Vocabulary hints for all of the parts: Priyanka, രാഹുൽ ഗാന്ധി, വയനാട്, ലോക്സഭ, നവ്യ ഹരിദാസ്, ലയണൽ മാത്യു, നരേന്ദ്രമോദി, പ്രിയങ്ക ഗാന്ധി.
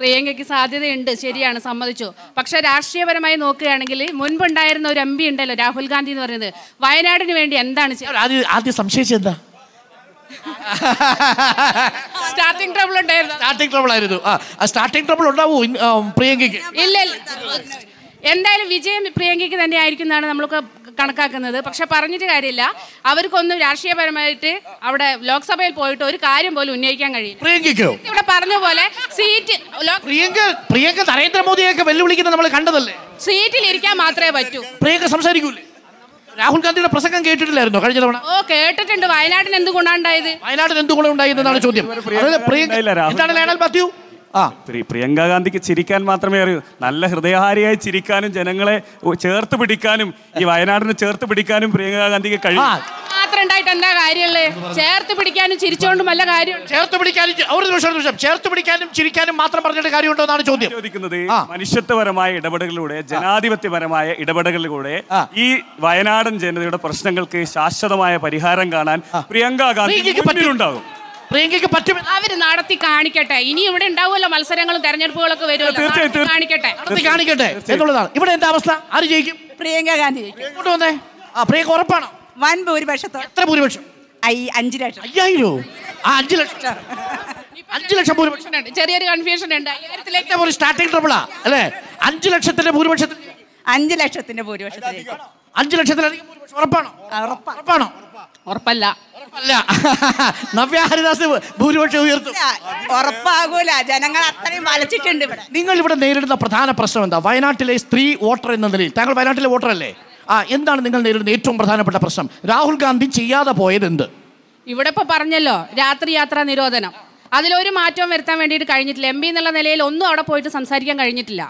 Priyanka സാധ്യതയുണ്ട് ശരിയാണ് സമ്മതിച്ചു പക്ഷേ രാഷ്ട്രീയപരമായി നോക്കുകയാണെങ്കിൽ മുൻപ് ഉണ്ടായിരുന്ന ഒരു എംപി ഉണ്ടല്ലോ രാഹുൽ ഗാന്ധി എന്ന് പറയുന്നത് വയനാടിന് വേണ്ടി എന്താണ് ചെയ്തത് ആദ്യം സംശയിച്ചത് എന്താ സ്റ്റാർട്ടിംഗ് ട്രബിൾ ഉണ്ടായിരുന്നു സ്റ്റാർട്ടിംഗ് ട്രബിൾ ആയിരുന്നു ആ സ്റ്റാർട്ടിംഗ് ട്രബിൾ ഉണ്ടാവോ പ്രിയങ്കയ്ക്ക് ഇല്ല എന്തായാലും വിജയം പ്രിയങ്കയ്ക്ക് തന്നെ ആയിരിക്കുന്നാണ് നമ്മൾ കണക്കാക്കുന്നത് പക്ഷേ പറഞ്ഞിട്ട് കാര്യമില്ല അവർക്കൊന്നും രാഷ്ട്രീയപരമായിട്ട് അവിടെ ലോക്സഭയിൽ പോയിട്ട് ഒരു കാര്യം പോലും ഉന്നയിക്കാൻ കഴിയില്ല പ്രിയങ്കയ്ക്കോ ഇവിടെ പറഞ്ഞ പോലെ സീറ്റ് പ്രിയങ്ക നരേന്ദ്രമോദിയൊക്കെ വെല്ലുവിളിക്കുന്നത് നമ്മൾ കണ്ടതല്ലേ സീറ്റിൽ ഇരിക്കാൻ മാത്രമേ പറ്റൂ പ്രിയങ്ക സംസാരിക്കൂലേ രാഹുൽ ഗാന്ധിയുടെ പ്രസംഗം കേട്ടിട്ടില്ലായിരുന്നോ കഴിഞ്ഞ തവണ ഓ കേട്ടിട്ടുണ്ട് വയനാടിന് എന്ത് ഗുണമുണ്ടായത് വയനാടിന് എന്ത് ഗുണമുണ്ടായെന്നാണ് ചോദ്യം എന്താണ് ലയണൽ മാത്യു ആ പ്രിയങ്ക ഗാന്ധിക്ക് ചിരിക്കാൻ മാത്രമേ അറിയൂ നല്ല ഹൃദയഹാരിയായി ചിരിക്കാനും ജനങ്ങളെ ചേർത്ത് പിടിക്കാനും ഈ വയനാടിനെ ചേർത്ത് പിടിക്കാനും പ്രിയങ്ക ഗാന്ധിക്ക് കഴിയും മാത്രം ഉണ്ടായിട്ട് എന്താ കാര്യമുള്ളേ ചേർത്ത് പിടിക്കാനും ചിരിച്ചോണ്ടും നല്ല കാര്യം ചേർത്ത് പിടിക്കാനും ചേർത്ത് പിടിക്കാനും ചിരിക്കാനും മാത്രം പറഞ്ഞിട്ട് കാര്യമുണ്ടോ എന്നാണ് ചോദ്യം ചോദിക്കുന്നത് മനുഷ്യത്വപരമായ ഇടപെടലിലൂടെ ജനാധിപത്യപരമായ ഇടപെടലിലൂടെ ഈ വയനാടൻ ജനതയുടെ പ്രശ്നങ്ങൾക്ക് ശാശ്വതമായ പരിഹാരം കാണാൻ പ്രിയങ്ക ഗാന്ധിക്ക് പറ്റുന്നുണ്ടാകും പ്രിയങ്കയ്ക്ക് പറ്റും അവര് നടത്തി കാണിക്കട്ടെ ഇനി ഇവിടെ ഉണ്ടാവുമല്ലോ മത്സരങ്ങളും തെരഞ്ഞെടുപ്പുകളൊക്കെ വരുമല്ലോ കാണിക്കട്ടെ എന്നുള്ളതാണ് ഇവിടെ എന്താ അവസ്ഥ ആര് ജയിക്കും പ്രിയങ്ക ഗാന്ധി ഇങ്ങോട്ട് വന്നേ ആ പ്രിയങ്ക ഉറപ്പാണോ വൻ ഭൂരിപക്ഷത്തോ എത്ര ഭൂരിപക്ഷം 5 ലക്ഷം 5000 ആ 5 ലക്ഷം 5 ലക്ഷം ഭൂരിപക്ഷം ഉണ്ട് ചെറിയൊരു കൺഫ്യൂഷൻ ഉണ്ട് 5000ലേക്ക് ഒരു സ്റ്റാർട്ടിംഗ് ട്രബിളാ അല്ലേ 5 ലക്ഷത്തിന്റെ ഭൂരിപക്ഷത്തിൽ 5 ലക്ഷത്തിന്റെ ഭൂരിപക്ഷത്തിലേക്ക് 5 ലക്ഷത്തിലധികം ഭൂരിപക്ഷം ഉറപ്പാണോ ഉറപ്പാണോ ഉറപ്പല്ല നവ്യ ഹരിദാസ് ഭൂരിപക്ഷം ഉയർത്തും ഉറപ്പാകൂല ജനങ്ങൾ അത്രയും വലച്ചിട്ടുണ്ട് ഇവിടെ നിങ്ങൾ ഇവിടെ നേരിടുന്ന പ്രധാന പ്രശ്നം എന്താ വയനാട്ടിലെ സ്ത്രീ വോട്ടർ എന്ന നിലയിൽ താങ്കൾ വയനാട്ടിലെ വോട്ടർ അല്ലേ ആ എന്താണ് നിങ്ങൾ നേരിടുന്ന ഏറ്റവും പ്രധാനപ്പെട്ട പ്രശ്നം രാഹുൽ ഗാന്ധി ചെയ്യാതെ പോയത് എന്ത് ഇവിടെ ഇപ്പൊ പറഞ്ഞല്ലോ രാത്രി യാത്രാ നിരോധനം അതിലൊരു മാറ്റവും വരുത്താൻ വേണ്ടിയിട്ട് കഴിഞ്ഞിട്ടില്ല എം പി എന്നുള്ള നിലയിൽ ഒന്നും അവിടെ പോയിട്ട് സംസാരിക്കാൻ കഴിഞ്ഞിട്ടില്ല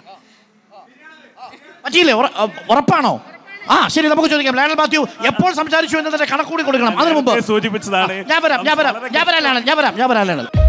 പറ്റിയില്ലേ ഉറപ്പാണോ ആ ശരി നമുക്ക് ചോദിക്കാം ലയണൽ മാത്യു എപ്പോൾ സംസാരിച്ചു എന്നതിന്റെ കണക്കൂടി കൊടുക്കണം അതിനു മുമ്പ് സൂചിപ്പിച്ചതാണ് ഞാൻ വരാം